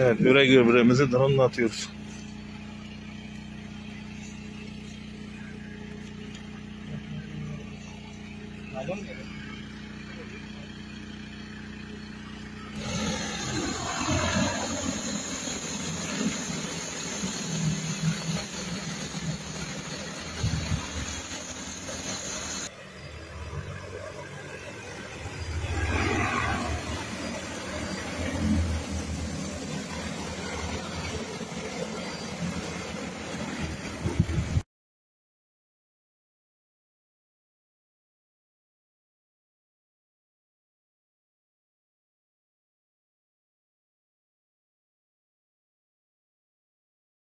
Evet, üre gübremizi drone'la atıyoruz. Alın mı?